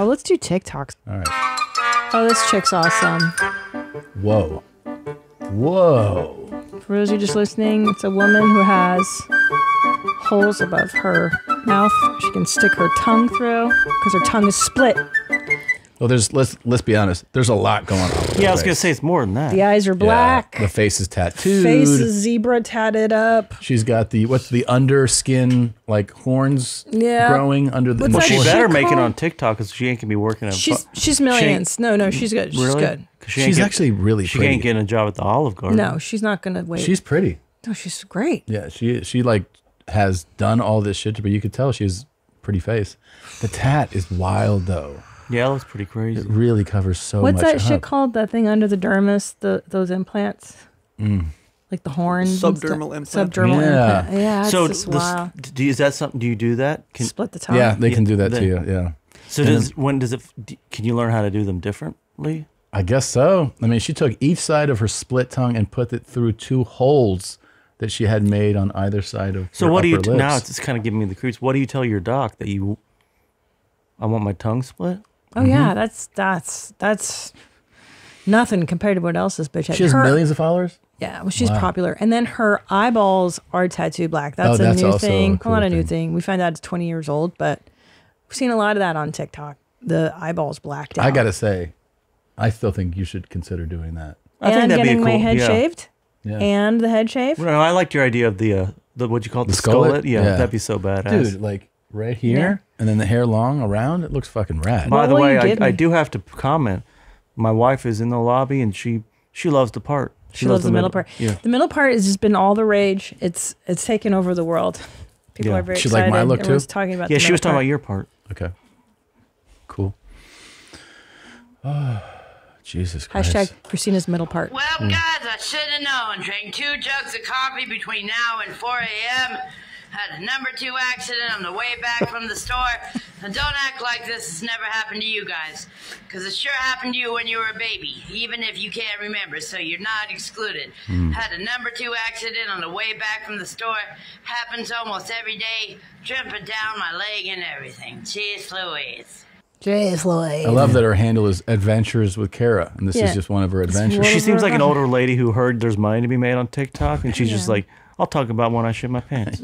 Oh, let's do TikToks. All right. Oh, this chick's awesome. Whoa. Whoa. For those of you just listening, it's a woman who has holes above her mouth. She can stick her tongue through because her tongue is split. Well, there's let's be honest. There's a lot going on. Yeah, I was gonna say it's more than that. The eyes are black. Yeah, the face is tattooed. Face is zebra tatted up. She's got the what's the under skin like horns growing under the. Well, she better make it on TikTok because she ain't gonna be working on. She's millions. No, she's good. She's really good. She's actually really. She ain't getting a job at the Olive Garden. No, she's not gonna wait. She's pretty. No, she's great. Yeah, she like has done all this shit, but you could tell she has pretty face. The tat is wild though. Yeah, it looks pretty crazy. It really covers so much. What's that shit called? That thing under the dermis, those implants? Mm. Like the horns? Subdermal implant. Subdermal implant. Yeah, it's so just wild. Is that something, do you do that? Split the tongue? Yeah, they can do that to you, yeah. So can you learn how to do them differently? I guess so. I mean, she took each side of her split tongue and put it through two holes that she had made on either side of her upper lips. So what do you, now it's just kind of giving me the creeps, what do you tell your doc that you, I want my tongue split? Oh yeah, that's nothing compared to what else this bitch has. She has millions of followers? Yeah, well she's popular. And then her eyeballs are tattooed black. That's a new thing. Not a new thing. We find out it's 20 years old, but we've seen a lot of that on TikTok. The eyeballs blacked out. I gotta say, I still think you should consider doing that. I think that'd be cool. And getting my head shaved. Yeah. And the head shave. Well, no, I liked your idea of the what you call it, the skullet. Yeah, that'd be so badass. Dude, like right here, and then the hair long around. It looks fucking rad. By the way, I do have to comment. My wife is in the lobby, and she loves the part. She loves the middle part. Yeah. The middle part has just been all the rage. It's taken over the world. People are very excited. She liked my look too. Everyone's talking about the middle part. Yeah, she was talking about your part. Okay. Cool. Oh, Jesus Christ. # Christina's middle part. Well, guys, I should have known. Drank 2 jugs of coffee between now and 4 a.m. Had a #2 accident on the way back from the store. Now don't act like this has never happened to you guys, because it sure happened to you when you were a baby, even if you can't remember, so you're not excluded. Had a #2 accident on the way back from the store. Happens almost every day, dripping down my leg and everything. Cheers, Louise. Jeez, Louise. I love that her handle is Adventures with Kara, and this is just one of her adventures. She seems like an older lady who heard there's money to be made on TikTok, and she's just like, I'll talk about when I shit my pants.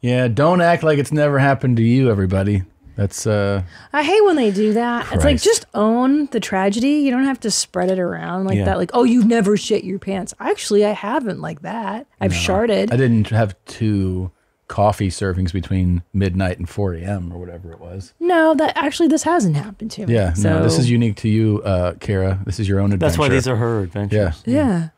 Yeah, don't act like it's never happened to you, everybody. That's I hate when they do that. Christ. It's like, just own the tragedy. You don't have to spread it around like that. Like, oh, you've never shit your pants. Actually, I haven't like that. I've sharded. I didn't have 2 coffee servings between midnight and 4 a.m. or whatever it was. No, that actually this hasn't happened to me. Yeah, so. No, this is unique to you, Kara. This is your own adventure. That's why these are her adventures. Yeah.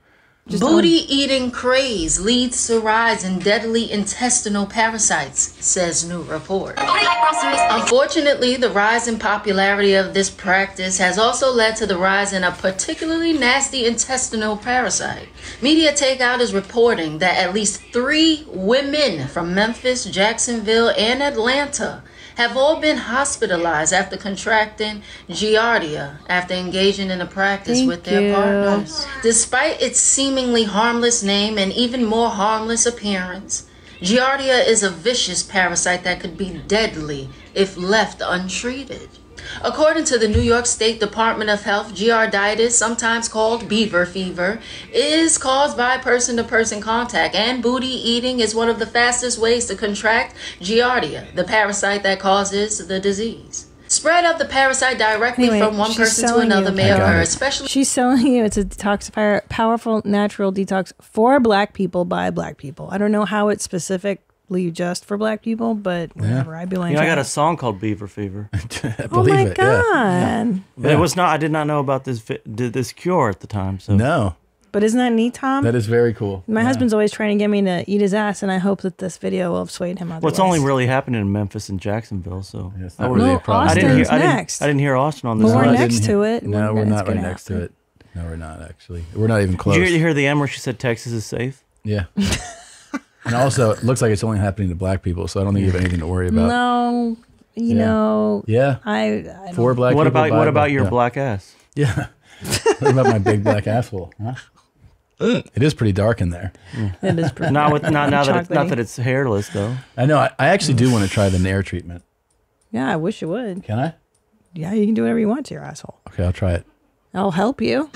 Booty-eating craze leads to rise in deadly intestinal parasites, says new report. Unfortunately, the rise in popularity of this practice has also led to the rise in a particularly nasty intestinal parasite. Media Takeout is reporting that at least 3 women from Memphis, Jacksonville, and Atlanta have all been hospitalized after contracting Giardia after engaging in the practice with their partners. Despite its seemingly harmless name and even more harmless appearance, Giardia is a vicious parasite that could be deadly if left untreated. According to the New York State Department of Health, giardiasis, sometimes called beaver fever, is caused by person-to-person contact, and booty eating is one of the fastest ways to contract Giardia, the parasite that causes the disease. Spread of the parasite directly from one person to another may occur, especially... She's selling you. It's a detoxifier, powerful natural detox for black people by black people. I don't know how it's specific. Just for black people, but whatever. I'd be like, I got a song called Beaver Fever. oh my god! Yeah. Yeah. But it was not. I did not know about this cure at the time. So no. But isn't that neat, Tom? That is very cool. My husband's always trying to get me to eat his ass, and I hope that this video will have swayed him. Otherwise. Well, it's only really happening in Memphis and Jacksonville, so yeah, not really a problem. I didn't hear Austin on this. But we're next to it. No, we're not right next to it. No, we're not actually. We're not even close. Did you hear the M where she said Texas is safe? Yeah. And also, it looks like it's only happening to black people, so I don't think you have anything to worry about. No, you know. Yeah. I for black what people. About, what about your black ass? Yeah. What about my big black asshole? Huh? It is pretty dark in there. It is pretty dark. Not that it's hairless, though. I know. I actually do want to try the Nair treatment. Yeah, I wish you would. Can I? Yeah, you can do whatever you want to your asshole. Okay, I'll try it. I'll help you.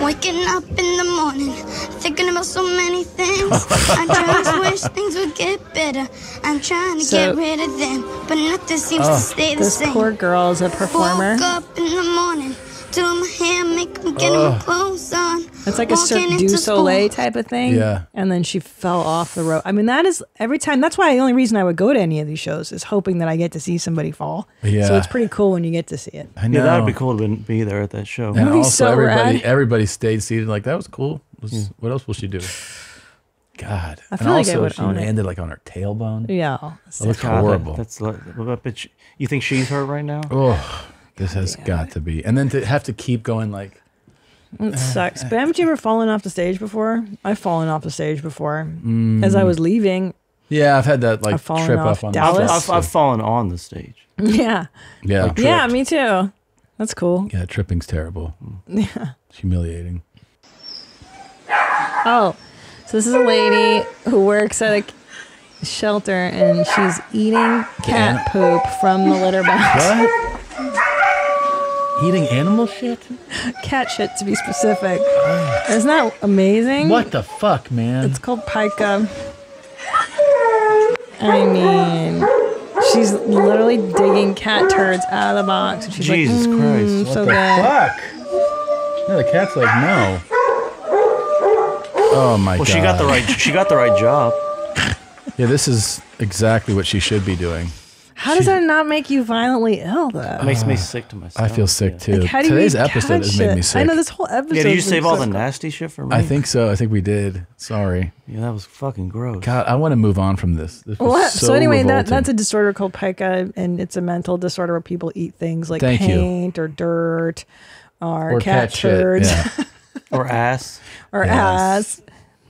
Waking up in the morning, thinking about so many things. I just wish things would get better. I'm trying to get rid of them, but nothing seems to stay the same. This poor girl is a performer. Woke up in the morning, doing my hair, making, getting my clothes on. It's like a Cirque du Soleil type of thing. Yeah. And then she fell off the road. I mean, that is every time. That's why the only reason I would go to any of these shows is hoping that I get to see somebody fall. Yeah. So it's pretty cool when you get to see it. I know. Yeah, that'd be cool to be there at that show. And also so everybody stayed seated. Like, that was cool. What else will she do? God. I feel like also, I would she landed like on her tailbone. Yeah. That looks horrible. That's like, you think she's hurt right now? Oh, this has got to be. And then to have to keep going like. It sucks. But haven't you ever fallen off the stage before? I've fallen off the stage before. Mm. As I was leaving. Yeah, I've had that like trip up on Dallas. I've fallen on the stage. Yeah. Yeah. Like, yeah, me too. That's cool. Yeah, tripping's terrible. Yeah. It's humiliating. Oh, so this is a lady who works at a shelter and she's eating cat poop from the litter box. What? Eating animal shit? Cat shit, to be specific. Oh. Isn't that amazing? What the fuck, man? It's called Pica. I mean, she's literally digging cat turds out of the box. And she's Jesus like, Christ. What so the fuck? Yeah, the cat's like, no. Oh, my God. Well, she got the right job. Yeah, this is exactly what she should be doing. How does that not make you violently ill, though? It makes me sick to myself. I feel sick, too. Like, today's episode has made me sick. I know, this whole episode. Yeah, did you save all the nasty shit for me? I think so. I think we did. Sorry. Yeah, that was fucking gross. God, I want to move on from this. This was so anyway, that's a disorder called Pica, and it's a mental disorder where people eat things like paint or dirt or cat turds. Yeah. Or ass. Or ass.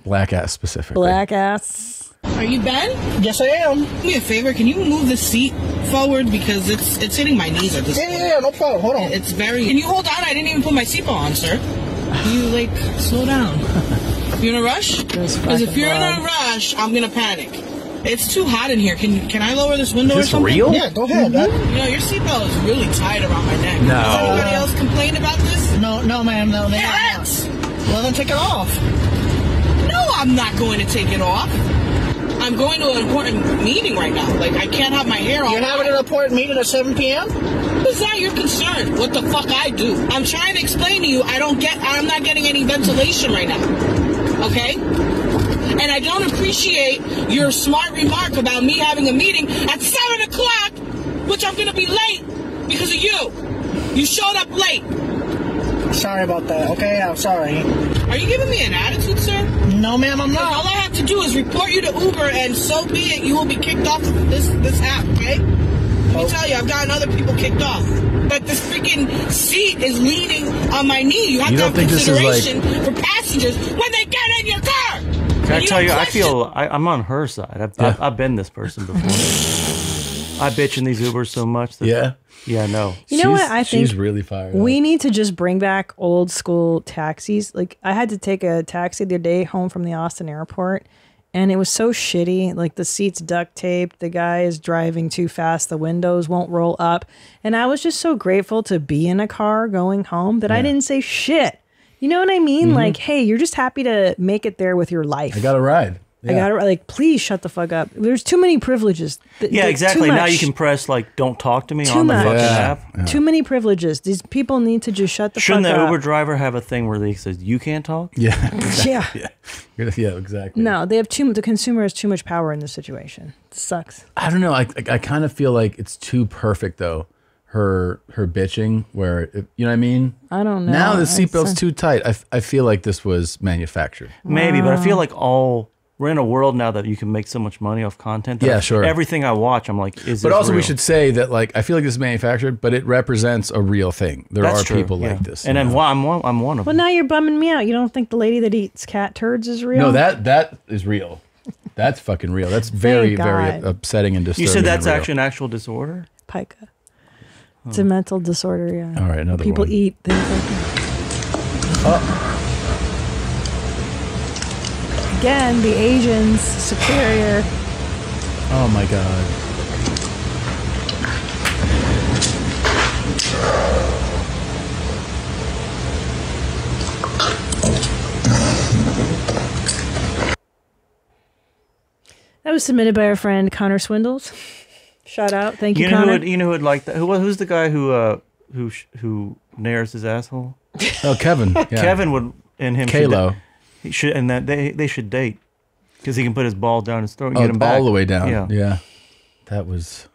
Black ass, specifically. Black ass. Are you Ben? Yes, I am. Do me a favor. Can you move the seat forward because it's hitting my knees at this point? Yeah, no problem. Hold on. It's very. Can you hold on? I didn't even put my seatbelt on, sir. Can you like slow down? You in a rush? Because if you're in a rush, I'm gonna panic. It's too hot in here. Can I lower this window or something? Is this real? Yeah, go ahead. Mm-hmm. You know, your seatbelt is really tight around my neck. No. Has anybody else complained about this? No, no, ma'am, no, ma'am. It hurts. Well, then take it off. No, I'm not going to take it off. I'm going to an important meeting right now. Like, I can't have my hair on. You're having an important meeting at 7 p.m.? It's not your concern what the fuck I do. I'm trying to explain to you, I'm not getting any ventilation right now. Okay? And I don't appreciate your smart remark about me having a meeting at 7 o'clock, which I'm going to be late because of you. You showed up late. Sorry about that, okay? I'm sorry. Are you giving me an attitude, sir? No, ma'am, I'm not. All I have to do is report you to Uber, and so be it. You will be kicked off of this app, okay? Let me tell you, I've gotten other people kicked off. But this freaking seat is leaning on my knee. You have to have consideration for passengers when they get in your car. Can I tell you, I'm on her side. I've been this person before. I bitch in these Ubers so much. That yeah, no. You know what? I think she's really fired. We need to just bring back old school taxis. Like, I had to take a taxi the other day home from the Austin airport, and it was so shitty. Like, the seat's duct taped. The guy is driving too fast. The windows won't roll up. And I was just so grateful to be in a car going home that I didn't say shit. You know what I mean? Mm-hmm. Like, hey, you're just happy to make it there with your life. I got a ride. Yeah. I got it. Like, please shut the fuck up. There's too many privileges. Yeah, exactly. Now you can press like, "Don't talk to me" on the fucking app. Yeah. Too many privileges. These people need to just shut the fuck up. Shouldn't the Uber driver have a thing where they says you can't talk? Yeah. Yeah. Exactly. No, they have too. The consumer has too much power in this situation. It sucks. I don't know. I kind of feel like it's too perfect though. Her bitching, where you know what I mean. I don't know. Now the seatbelt's too tight. I feel like this was manufactured. Maybe, but I feel like all. We're in a world now that you can make so much money off content. That everything I watch, I'm like, is this also real? We should say that, like, I feel like this is manufactured, but it represents a real thing. There are people like this, and I'm one of them. Well, now you're bumming me out. You don't think the lady that eats cat turds is real? No, that is real. That's fucking real. That's very, very upsetting and disturbing. You said that's actually an actual disorder? Pica. Oh. It's a mental disorder. Yeah. All right, another one. People eat things like that. Oh. Again, the Asians superior. Oh my God. was submitted by our friend Connor Swindles. Shout out, thank you, Connor. You know who would like that? Who's the guy who nares his asshole? Oh, Kevin. Yeah. Kevin would, and him. Kalo. He should, and that they should date, because he can put his ball down his throat and get him back all the way down. Yeah, yeah. That was.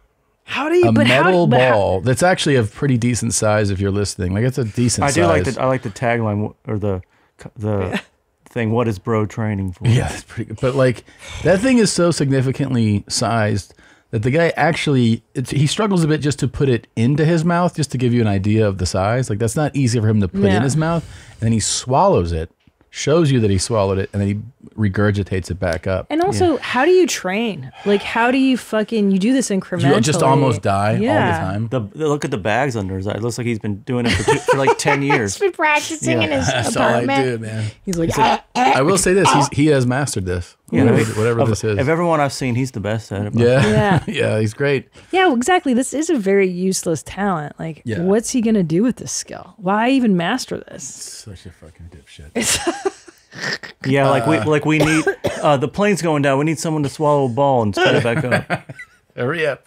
How do you? A metal ball that's actually a pretty decent size. If you're listening, like it's a decent size. I do like the tagline or the thing. What is bro training for? Yeah, that's pretty good. But like that thing is so significantly sized that the guy actually he struggles a bit just to put it into his mouth. Just to give you an idea of the size, like that's not easy for him to put in his mouth. And then he swallows it, shows you that he swallowed it, and then he regurgitates it back up. And also, how do you train? Like, how do you you do this incrementally? You just almost die all the time. Look at the bags under his eye. It looks like he's been doing it for like 10 years. He's been practicing in his apartment. That's all I do, man. He's like, I will say this, he has mastered this. Yeah, whatever this is. Of everyone I've seen, he's the best at it. Yeah. Yeah. Yeah, he's great. Yeah, well, exactly. This is a very useless talent. Like, what's he going to do with this skill? Why even master this? Such a fucking dipshit. Yeah, like we need the plane's going down. We need someone to swallow a ball and spit it back up. Hurry up!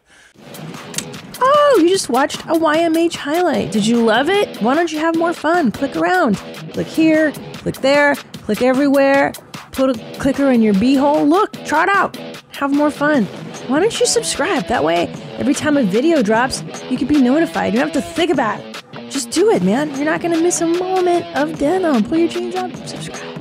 Oh, you just watched a YMH highlight. Did you love it? Why don't you have more fun? Click around, click here, click there, click everywhere. Put a clicker in your beehole. Look, try it out. Have more fun. Why don't you subscribe? That way, every time a video drops, you can be notified. You don't have to think about it. Just do it, man. You're not gonna miss a moment of denim. Pull your jeans up, subscribe.